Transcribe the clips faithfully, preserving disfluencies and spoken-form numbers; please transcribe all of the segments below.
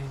two.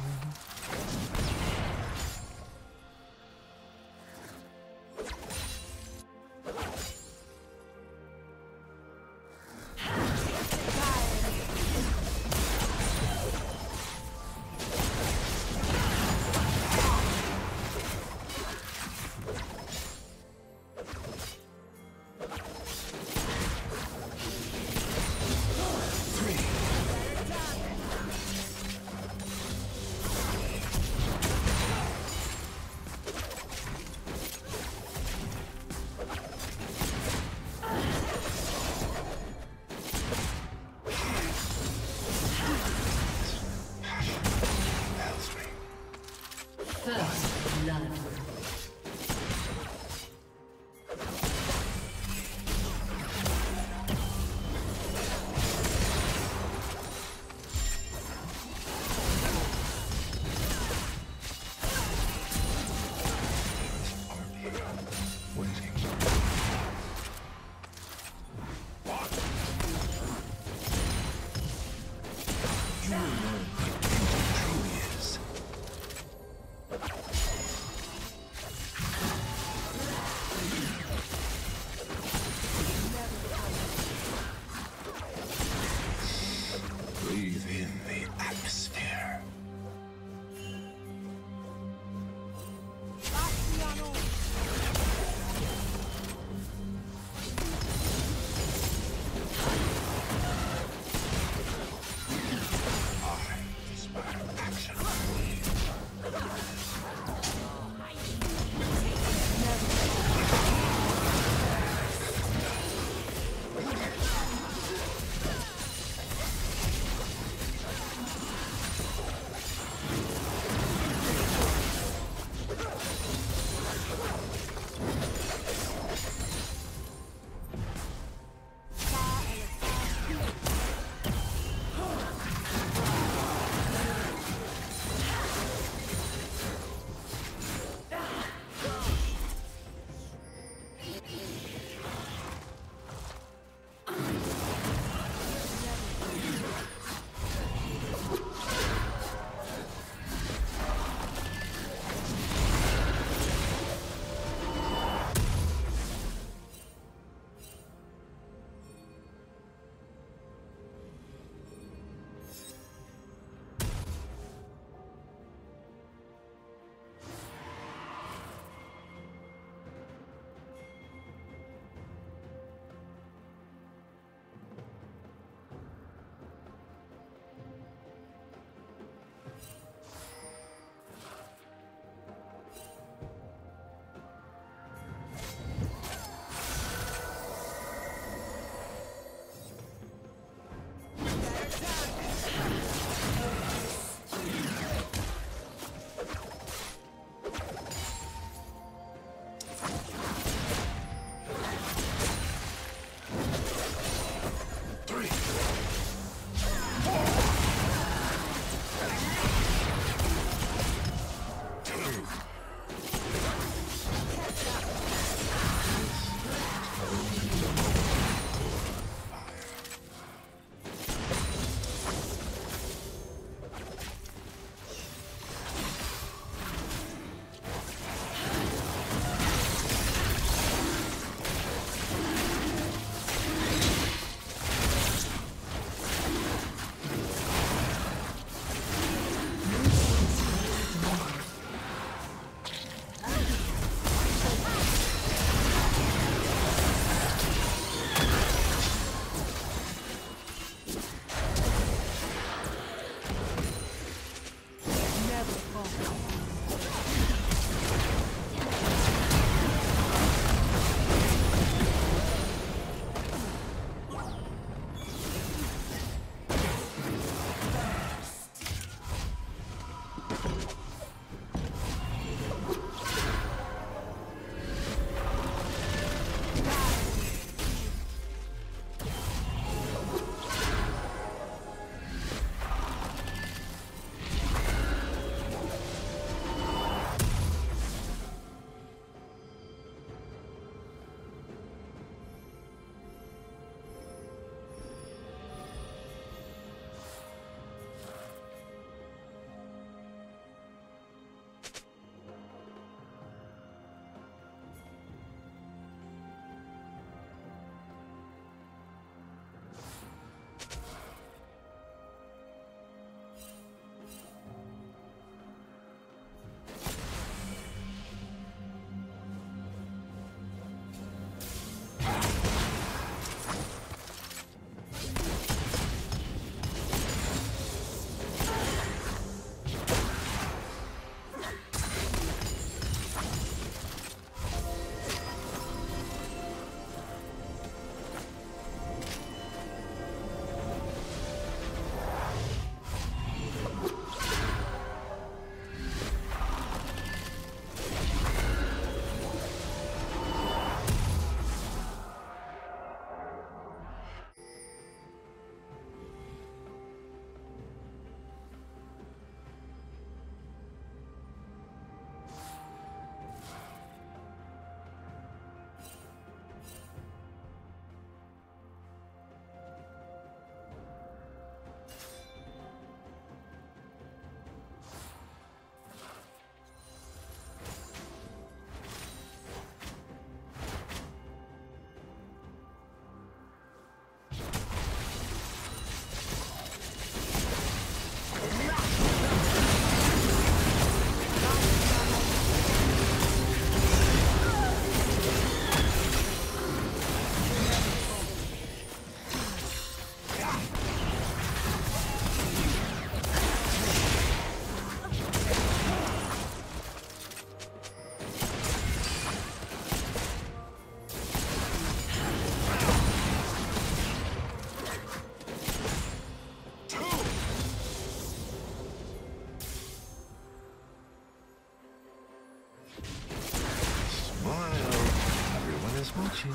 you.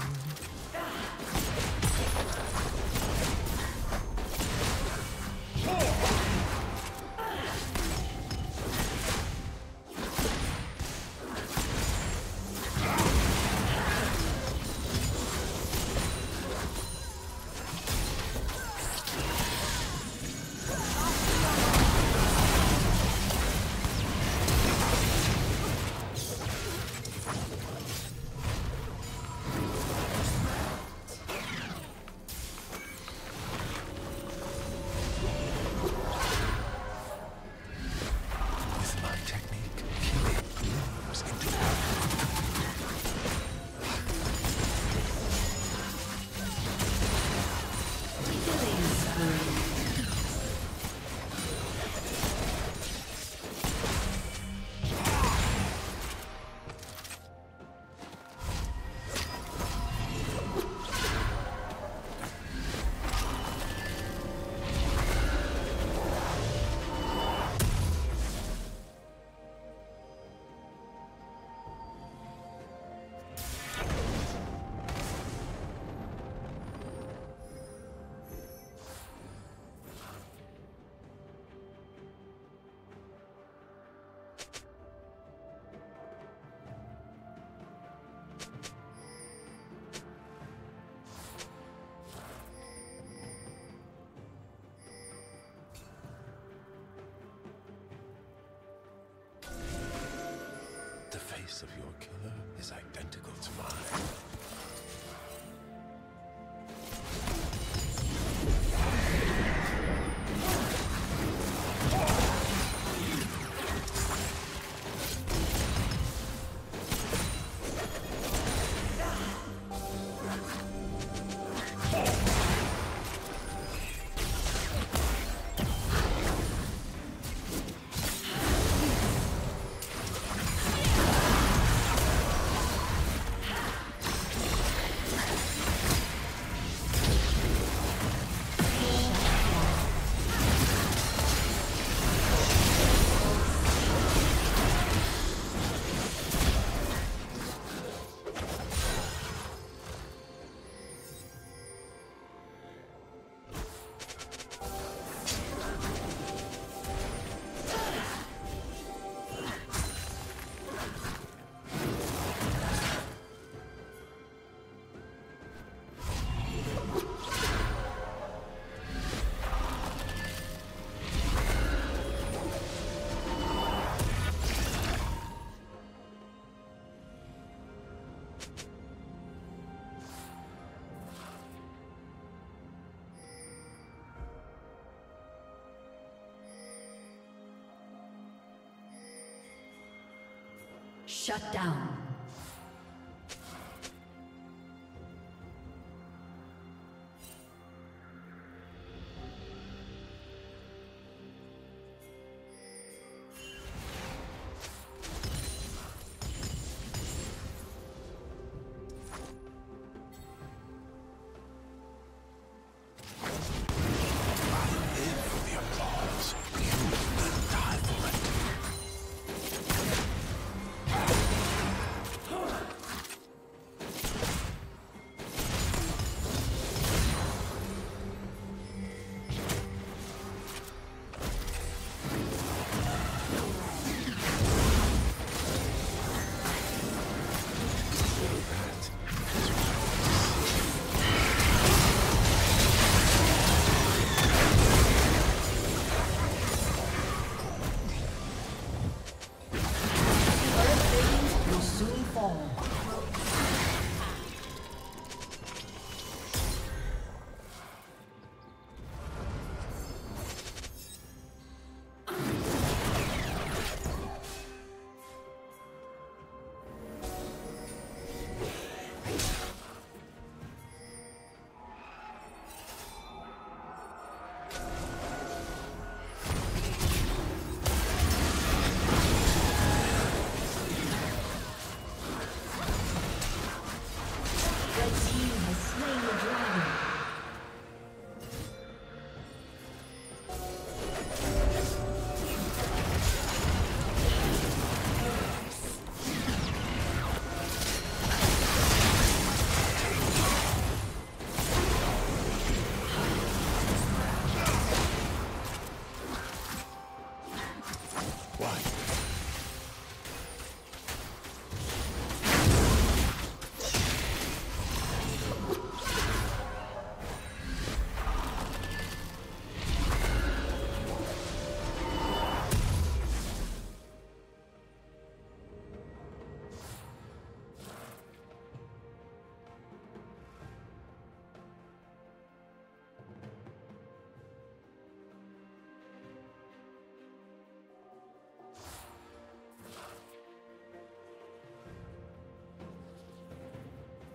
The face of your killer is identical to mine. Shut down.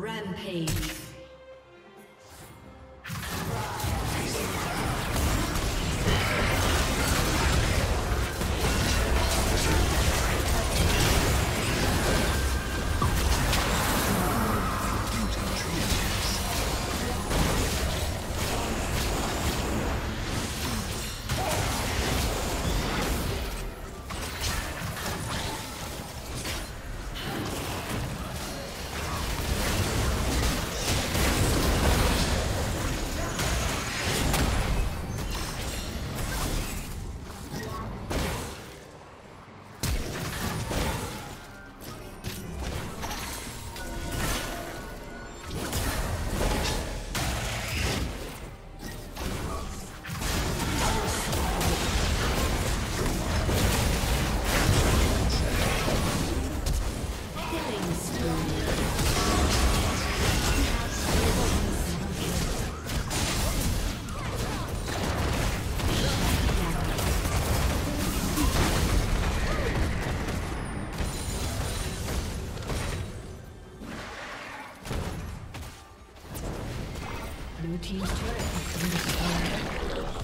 Rampage. Team's turret has been destroyed.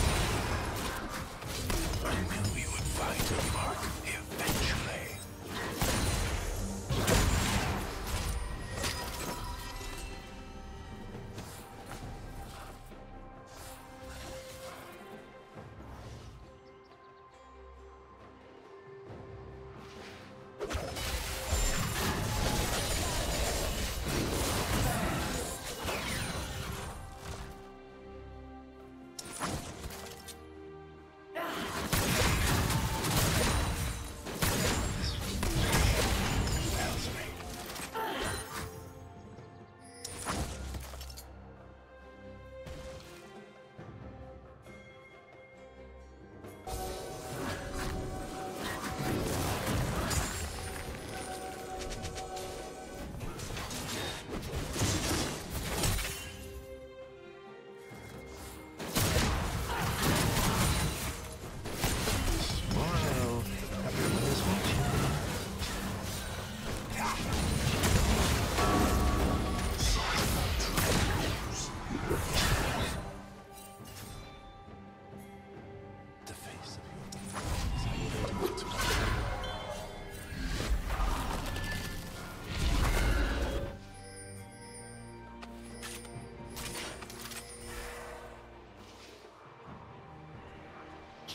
I knew you would find Mark eventually.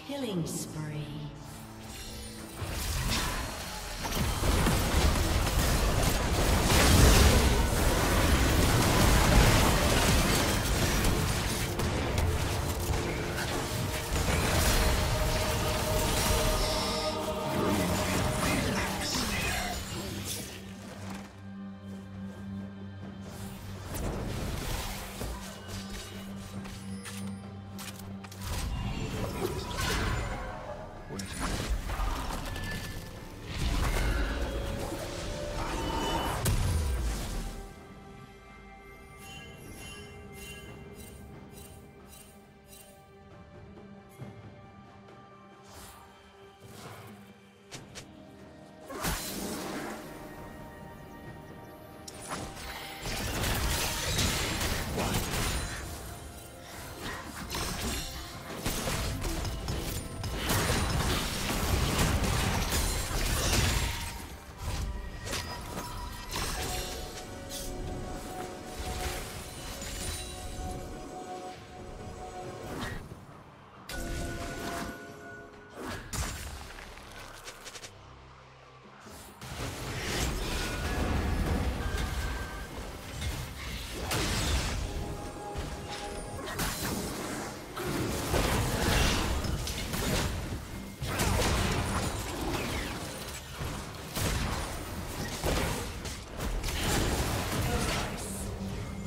Killing spree.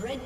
Red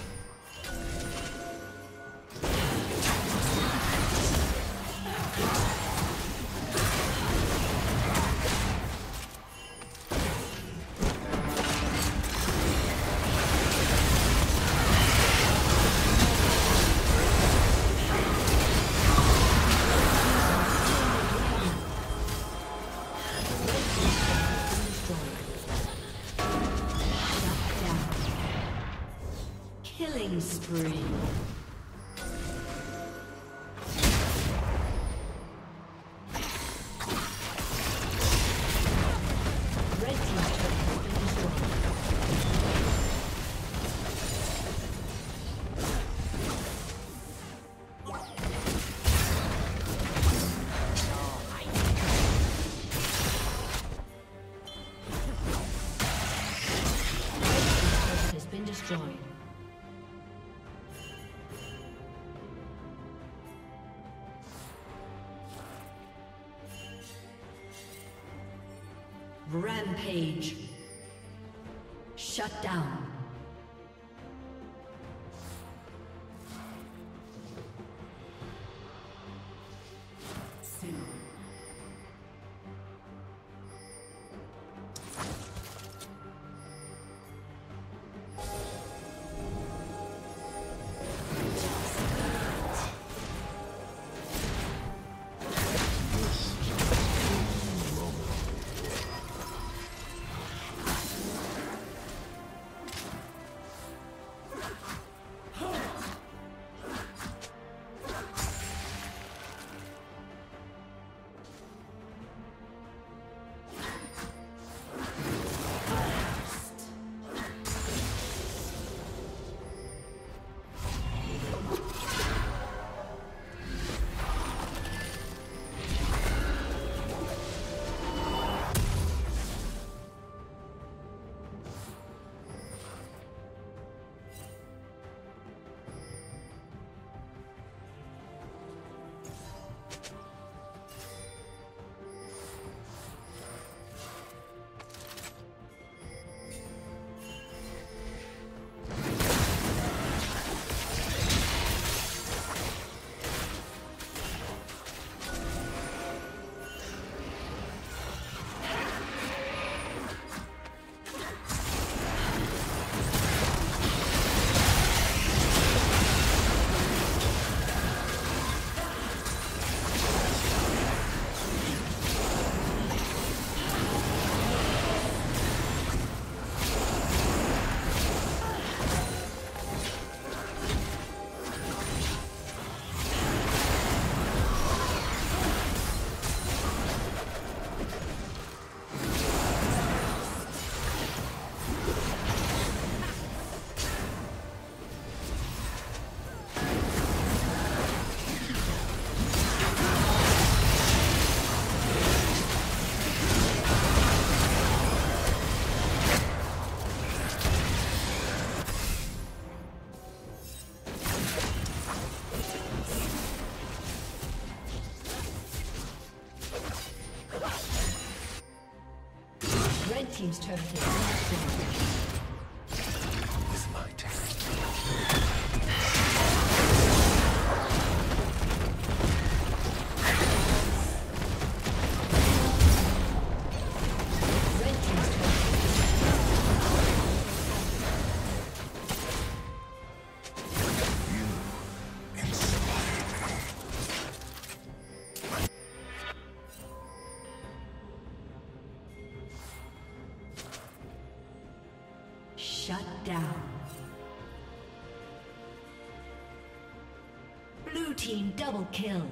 Spree. Rampage. Shut down. team's turret has been destroyed. Shut down. Blue team double kill.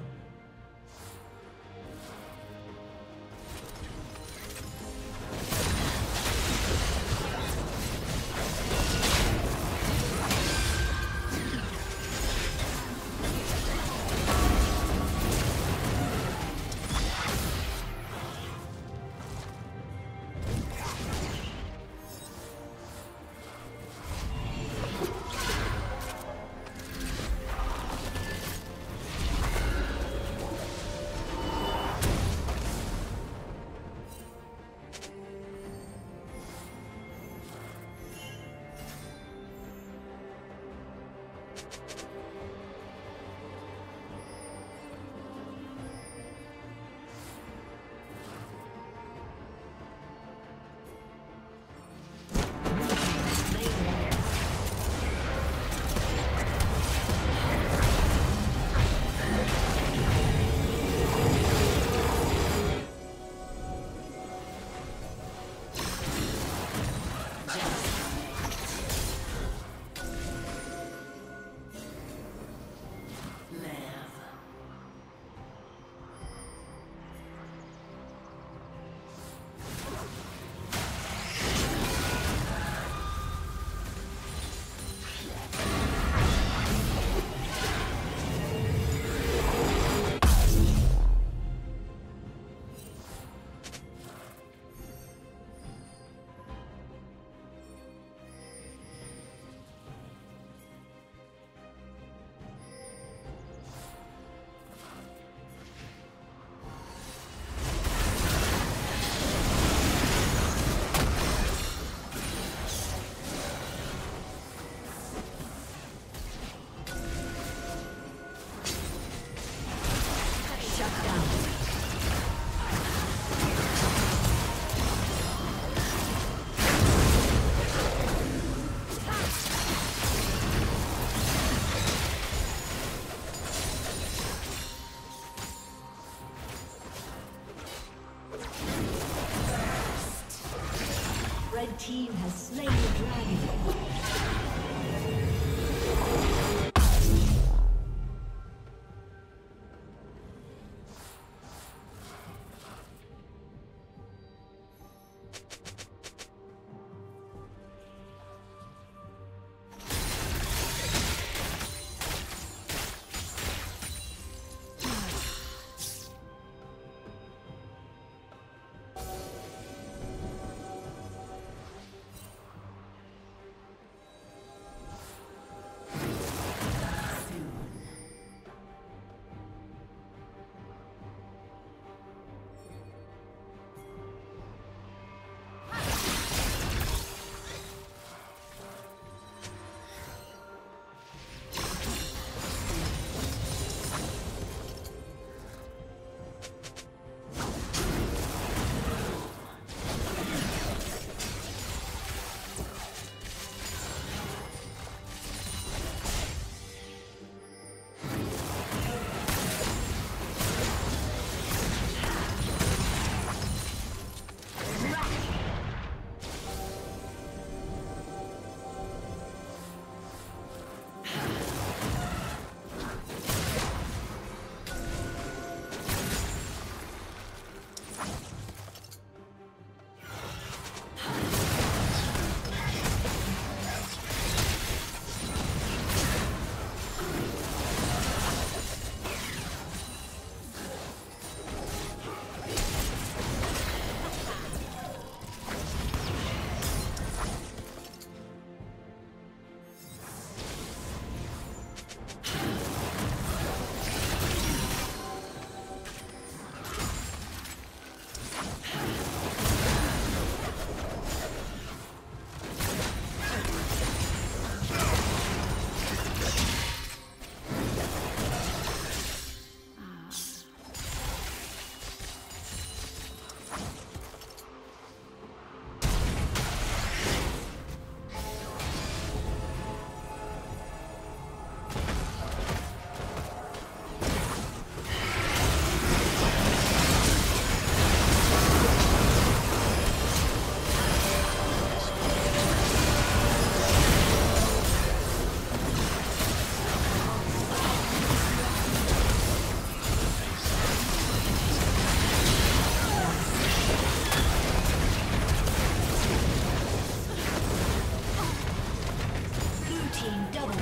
Team has slain the dragon.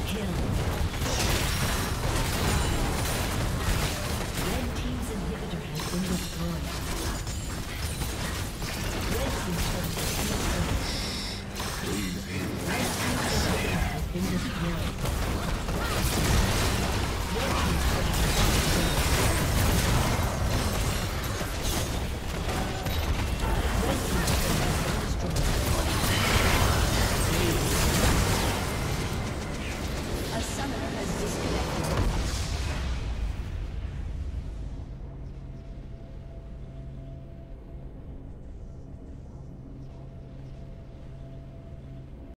Kill.